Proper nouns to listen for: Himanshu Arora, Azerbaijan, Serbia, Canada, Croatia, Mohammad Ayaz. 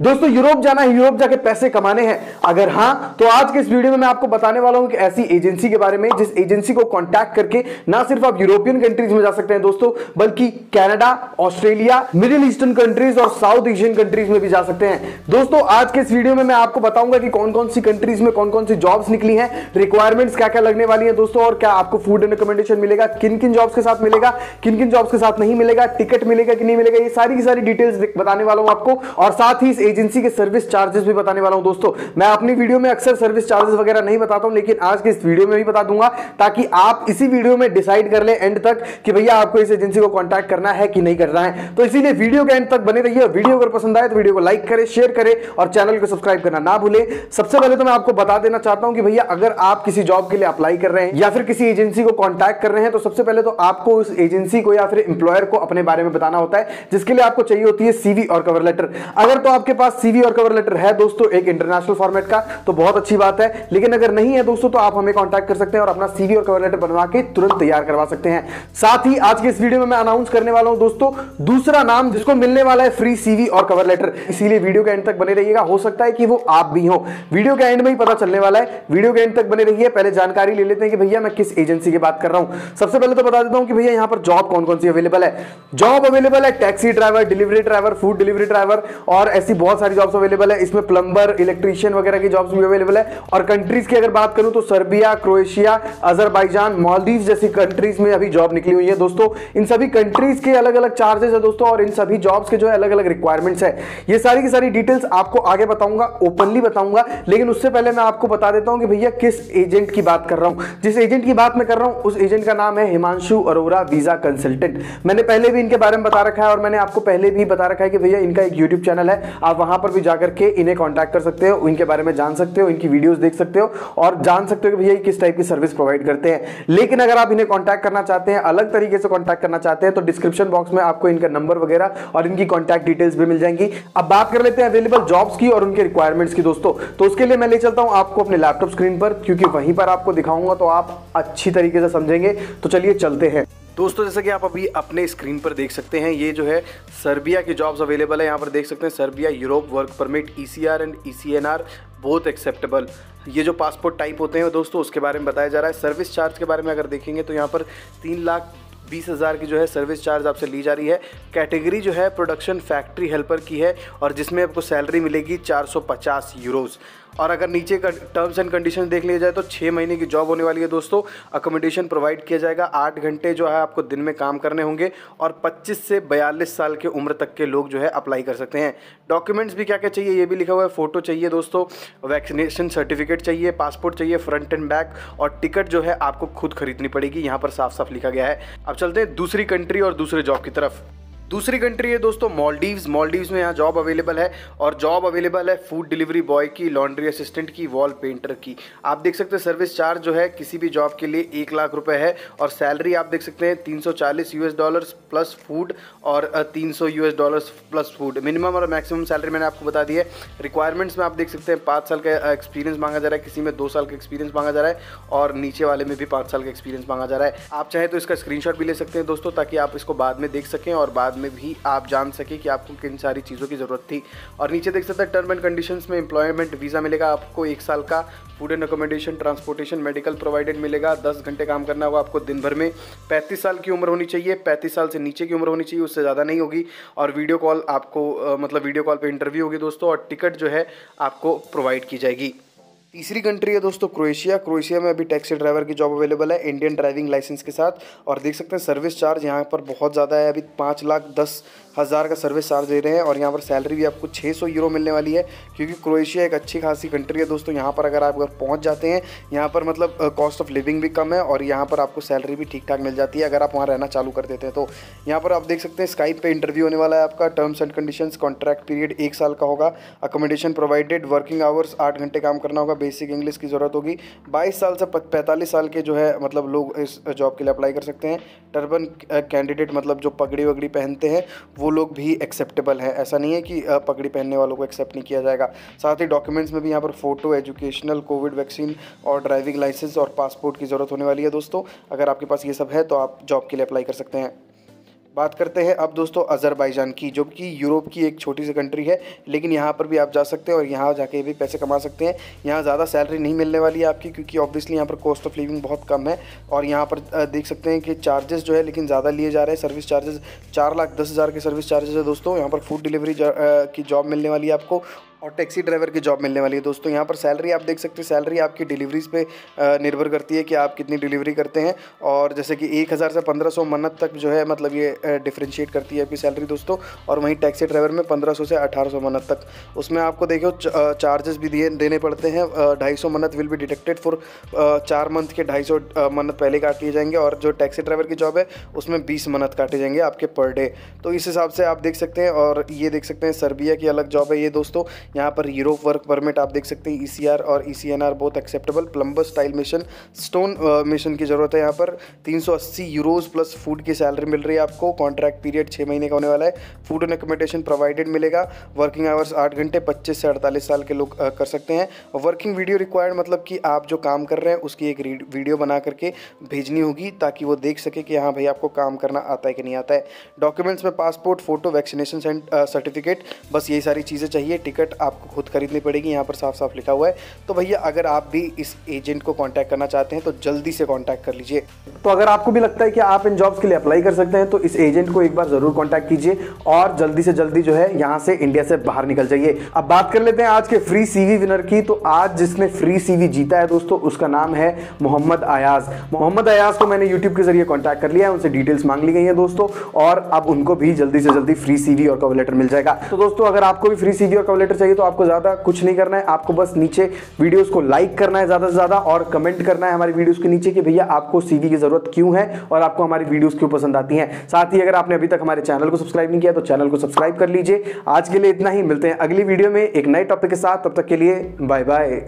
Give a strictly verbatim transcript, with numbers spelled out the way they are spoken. दोस्तों यूरोप जाना है, यूरोप जाके पैसे कमाने हैं? अगर हाँ तो आज के इस वीडियो में मैं आपको बताने वाला हूं कि ऐसी एजेंसी के बारे में जिस एजेंसी को कांटेक्ट करके ना सिर्फ आप यूरोपियन कंट्रीज में जा सकते हैं दोस्तों, बल्कि Canada, Australia, middle eastern countries और साउथ एशियन कंट्रीज में भी जा सकते हैं। दोस्तों आज के इस वीडियो में मैं आपको बताऊंगा कि कौन कौन सी कंट्रीज में कौन कौन सी जॉब्स निकली है, रिक्वायरमेंट्स क्या क्या लगने वाली है दोस्तों, और क्या आपको फूड एंड अकोमोडेशन मिलेगा, किन किन जॉब्स के साथ मिलेगा, किन किन जॉब्स के साथ नहीं मिलेगा, टिकट मिलेगा कि नहीं मिलेगा, ये सारी की सारी डिटेल्स बताने वाला हूं आपको। और साथ ही एजेंसी के सर्विस चार्जेस भी बताने वाला हूं दोस्तों। मैं अपनी वीडियो में अक्सर सर्विस चार्जेस वगैरह नहीं बताता हूं, लेकिन आज के इस वीडियो में भी बता दूंगा ताकि आप इसी वीडियो में डिसाइड कर लें एंड तक कि भैया आपको इस एजेंसी को कांटेक्ट करना है कि नहीं करना है। तो इसीलिए वीडियो के एंड तक बने रहिए। वीडियो अगर पसंद आए तो वीडियो को लाइक करें, शेयर करें और चैनल को सब्सक्राइब करना ना भूलें। सबसे पहले तो मैं आपको बता देना चाहता हूं कि भैया अगर आप किसी जॉब के लिए अप्लाई कर रहे हैं या फिर किसी एजेंसी को कॉन्टैक्ट कर रहे हैं तो सबसे पहले तो आपको उस एजेंसी को या फिर एम्प्लॉयर को अपने बारे में बताना होता है, जिसके लिए आपको चाहिए होती है सीवी और कवर लेटर। अगर तो आपके पास सीवी और कवर लेटर है दोस्तों एक इंटरनेशनल फॉर्मेट का तो बहुत अच्छी बात है, लेकिन अगर नहीं है दोस्तों तो आप हमें कांटेक्ट कर सकते हैं और अपना सीवी और कवर लेटर बनवा के तुरंत तैयार करवा सकते हैं। साथ ही आज के इस वीडियो में मैं अनाउंस करने वाला हूं दोस्तों दूसरा नाम जिसको मिलने वाला है फ्री सीवी और कवर लेटर, इसीलिए वीडियो के एंड तक बने रहिएगा। हो सकता है कि वो आप भी हो, वीडियो के एंड में ही पता चलने वाला है, वीडियो के एंड तक बने रहिए। पहले जानकारी ले लेते हैं कि भैया मैं किस एजेंसी की बात कर रहा हूं। सबसे पहले तो बता देता हूं कि भैया यहां पर जॉब कौन कौन सी अवेलेबल है। जॉब अवेलेबल है taxi driver, delivery driver, food delivery driver और ऐसी बहुत सारी जॉब्स अवेलेबल है। इसमें प्लम्बर, इलेक्ट्रीशियन वगैरह की जॉब्स भी अवेलेबल है। और कंट्रीज की अगर बात करूं तो सर्बिया, क्रोएशिया, अजरबैजान, मालदीव जैसी कंट्रीज में अभी जॉब निकली हुई है दोस्तों। इन सभी कंट्रीज के अलग अलग चार्जेस है दोस्तों और इन सभी जॉब्स के जो है अलग अलग रिक्वायरमेंट्स है। ये सारी की सारी डिटेल्स आपको आगे बताऊंगा, ओपनली बताऊंगा, लेकिन उससे पहले मैं आपको बता देता हूं कि भैया किस एजेंट की बात कर रहा हूं। जिस एजेंट की बात मैं कर रहा हूं उस एजेंट का नाम है हिमांशु अरोरा वीजा कंसल्टेंट। मैंने पहले भी इनके बारे में बता रखा है और मैंने आपको पहले भी बता रखा है कि भैया इनका एक यूट्यूब चैनल है, आप वहां पर भी जाकर के इन्हें कांटेक्ट कर सकते हो, इनके बारे में जान सकते हो, इनकी वीडियोस देख सकते हो और जान सकते हो कि भैया किस टाइप की सर्विस प्रोवाइड करते हैं। लेकिन अगर आप इन्हें कांटेक्ट करना चाहते हैं, अलग तरीके से कांटेक्ट करना चाहते हैं तो डिस्क्रिप्शन बॉक्स में आपको इनका नंबर वगैरह और इनकी कांटेक्ट डिटेल्स भी मिल जाएंगी। अब बात कर लेते हैं अवेलेबल जॉब्स की और उनके रिक्वायरमेंट्स की दोस्तों। तो उसके लिए मैं ले चलता हूं आपको अपने लैपटॉप स्क्रीन पर, क्योंकि वहीं पर आपको दिखाऊंगा तो आप अच्छी तरीके से समझेंगे। तो चलिए चलते हैं दोस्तों। जैसा कि आप अभी अपने स्क्रीन पर देख सकते हैं, ये जो है सर्बिया की जॉब्स अवेलेबल है। यहाँ पर देख सकते हैं Serbia, Europe work permit, E C R and E C N R both acceptable. ये जो पासपोर्ट टाइप होते हैं दोस्तों उसके बारे में बताया जा रहा है। सर्विस चार्ज के बारे में अगर देखेंगे तो यहाँ पर तीन लाख बीस हज़ार की जो है सर्विस चार्ज आपसे ली जा रही है। कैटेगरी जो है प्रोडक्शन फैक्ट्री हेल्पर की है और जिसमें आपको सैलरी मिलेगी चार सौ पचास यूरोज़। और अगर नीचे टर्म्स एंड कंडीशन देख लिया जाए तो छः महीने की जॉब होने वाली है दोस्तों। अकोमोडेशन प्रोवाइड किया जाएगा, आठ घंटे जो है आपको दिन में काम करने होंगे और पच्चीस से बयालीस साल के उम्र तक के लोग जो है अप्लाई कर सकते हैं। डॉक्यूमेंट्स भी क्या क्या चाहिए ये भी लिखा हुआ है। फ़ोटो चाहिए दोस्तों, वैक्सीनेशन सर्टिफिकेट चाहिए, पासपोर्ट चाहिए फ्रंट एंड बैक, और टिकट जो है आपको खुद खरीदनी पड़ेगी, यहाँ पर साफ साफ लिखा गया है। अब चलते हैं दूसरी कंट्री और दूसरे जॉब की तरफ। दूसरी कंट्री है दोस्तों मालदीव्स। मालदीव्स में यहाँ जॉब अवेलेबल है और जॉब अवेलेबल है फूड डिलीवरी बॉय की, लॉन्ड्री असिस्टेंट की, वॉल पेंटर की। आप देख सकते हैं सर्विस चार्ज जो है किसी भी जॉब के लिए एक लाख रुपए है और सैलरी आप देख सकते हैं तीन सौ चालीस यूएस डॉलर्स प्लस फूड और तीन सौ US dollars plus food. Minimum और मैक्सिमम सैलरी मैंने आपको बता दी है। रिक्वायरमेंट्स में आप देख सकते हैं पाँच साल का एक्सपीरियंस मांगा जा रहा है, किसी में दो साल का एक्सपीरियंस मांगा जा रहा है और नीचे वाले में भी पाँच साल का एक्सपीरियंस मांगा जा रहा है। आप चाहे तो इसका स्क्रीनशॉट भी ले सकते हैं दोस्तों, ताकि आप इसको बाद में देख सकें और बाद में भी आप जान सके कि आपको किन सारी चीज़ों की ज़रूरत थी। और नीचे देख सकते हैं टर्म एंड कंडीशंस में एम्प्लॉयमेंट वीज़ा मिलेगा आपको एक साल का, food and accommodation, transportation, medical provided मिलेगा, दस घंटे काम करना होगा आपको दिन भर में, पैंतीस साल की उम्र होनी चाहिए, पैंतीस साल से नीचे की उम्र होनी चाहिए, उससे ज़्यादा नहीं होगी, और वीडियो कॉल आपको आ, मतलब वीडियो कॉल पर इंटरव्यू होगी दोस्तों और टिकट जो है आपको प्रोवाइड की जाएगी। तीसरी कंट्री है दोस्तों क्रोएशिया। क्रोएशिया में अभी टैक्सी ड्राइवर की जॉब अवेलेबल है इंडियन ड्राइविंग लाइसेंस के साथ और देख सकते हैं सर्विस चार्ज यहाँ पर बहुत ज़्यादा है, अभी पाँच लाख दस हज़ार का सर्विस चार्ज दे रहे हैं और यहाँ पर सैलरी भी आपको छः सौ यूरो मिलने वाली है, क्योंकि क्रोएशिया एक अच्छी खासी कंट्री है दोस्तों। यहाँ पर अगर आप अगर पहुँच जाते हैं, यहाँ पर मतलब कॉस्ट ऑफ लिविंग भी कम है और यहाँ पर आपको सैलरी भी ठीक ठाक मिल जाती है अगर आप वहाँ रहना चालू कर देते हैं। तो यहाँ पर आप देख सकते हैं स्काइप पे इंटरव्यू होने वाला है आपका। Terms and conditions, contract period एक साल का होगा, अकोमोडेशन प्रोवाइडेड, वर्किंग आवर्स आठ घंटे काम करना होगा, बेसिक इंग्लिश की ज़रूरत होगी, बाईस साल से पैंतालीस साल के जो है मतलब लोग इस जॉब के लिए अप्लाई कर सकते हैं। टर्बन कैंडिडेट मतलब जो पगड़ी वगड़ी पहनते हैं वो लोग भी एक्सेप्टेबल है, ऐसा नहीं है कि पगड़ी पहनने वालों को एक्सेप्ट नहीं किया जाएगा। साथ ही डॉक्यूमेंट्स में भी यहाँ पर फोटो, एजुकेशनल, कोविड वैक्सीन और ड्राइविंग लाइसेंस और पासपोर्ट की ज़रूरत होने वाली है दोस्तों। अगर आपके पास ये सब है तो आप जॉब के लिए अप्लाई कर सकते हैं। बात करते हैं अब दोस्तों अज़रबैजान की, जो कि यूरोप की एक छोटी सी कंट्री है, लेकिन यहाँ पर भी आप जा सकते हैं और यहाँ जाके भी पैसे कमा सकते हैं। यहाँ ज़्यादा सैलरी नहीं मिलने वाली है आपकी, क्योंकि ऑब्वियसली यहाँ पर कॉस्ट ऑफ लिविंग बहुत कम है। और यहाँ पर देख सकते हैं कि चार्जेस जो है लेकिन ज़्यादा लिए जा रहे हैं। सर्विस चार्जेस चार लाख दस हज़ार के सर्विस चार्जेस है दोस्तों। यहाँ पर फूड डिलीवरी की जॉब मिलने वाली है आपको और टैक्सी ड्राइवर की जॉब मिलने वाली है दोस्तों। यहाँ पर सैलरी आप देख सकते हैं, सैलरी आपकी डिलीवरीज़ पे निर्भर करती है कि आप कितनी डिलीवरी करते हैं। और जैसे कि एक हज़ार से पंद्रह सौ मन्नत तक जो है मतलब ये डिफ्रेंशिएट करती है आपकी सैलरी दोस्तों। और वहीं टैक्सी ड्राइवर में पंद्रह सौ से अठारह सौ मन्नत तक, उसमें आपको देखो चार्जेस भी दिए देने पड़ते हैं। ढाई सौ मन्नत विल भी डिटेक्टेड फॉर चार मंथ के, ढाई सौ मन्नत पहले काट लिए जाएंगे। और जो टैक्सी ड्राइवर की जॉब है उसमें बीस मन्नत काटे जाएंगे आपके पर डे। तो इस हिसाब से आप देख सकते हैं। और ये देख सकते हैं सर्बिया की अलग जॉब है ये दोस्तों। यहाँ पर यूरोप वर्क परमिट आप देख सकते हैं, ई सी आर और E C N R both acceptable. Plumber style mission, stone mission की ज़रूरत है। यहाँ पर तीन सौ अस्सी यूरोस प्लस फूड की सैलरी मिल रही है आपको। कॉन्ट्रैक्ट पीरियड छः महीने का होने वाला है। फूड एंड एकोमोडेशन प्रोवाइडेड मिलेगा। वर्किंग आवर्स आठ घंटे, पच्चीस से अड़तालीस साल के लोग कर सकते हैं। वर्किंग वीडियो रिक्वायर्ड, मतलब कि आप जो काम कर रहे हैं उसकी एक वीडियो बना करके भेजनी होगी ताकि वो देख सके कि हाँ भाई आपको काम करना आता है कि नहीं आता है। डॉक्यूमेंट्स में पासपोर्ट, फ़ोटो, वैक्सीनेशन सर्टिफिकेट, बस यही सारी चीज़ें चाहिए। टिकट आपको खुद खरीदनी पड़ेगी, यहाँ पर साफ साफ लिखा हुआ है। तो भैया अगर आप भी इस एजेंट को कांटेक्ट करना चाहते हैं तो जल्दी से कांटेक्ट कर लीजिए। तो अगर आपको भी लगता है कि आप इन जॉब्स के लिए अप्लाई कर सकते हैं तो इस एजेंट को एक बार जरूर कांटेक्ट कीजिए और जल्दी से जल्दी जो है यहाँ से इंडिया से बाहर निकल जाइए। अब बात कर लेते हैं आज के फ्री सीवी विनर की। तो आज जिसने फ्री सीवी जीता है दोस्तों उसका नाम है मोहम्मद अयाज। मोहम्मद अयाज को मैंने यूट्यूब के जरिए कॉन्टैक्ट कर लिया है, उनसे डिटेल्स मांग ली गई है दोस्तों, और अब उनको भी जल्दी से जल्दी फ्री सीवी और कवर लेटर मिल जाएगा। तो दोस्तों अगर आपको भी फ्री सीवी और कवर लेटर चाहिए तो आपको ज्यादा कुछ नहीं करना है, आपको बस नीचे वीडियोस को लाइक करना है ज्यादा से ज्यादा और कमेंट करना है हमारी वीडियोस के नीचे कि भैया आपको सीवी की जरूरत क्यों है और आपको हमारी वीडियोस क्यों पसंद आती हैं। साथ ही अगर आपने अभी तक हमारे चैनल को सब्सक्राइब नहीं किया तो चैनल को सब्सक्राइब कर लीजिए। आज के लिए इतना ही, मिलते हैं अगली वीडियो में एक नए टॉपिक के साथ। तब तक के लिए बाय बाय।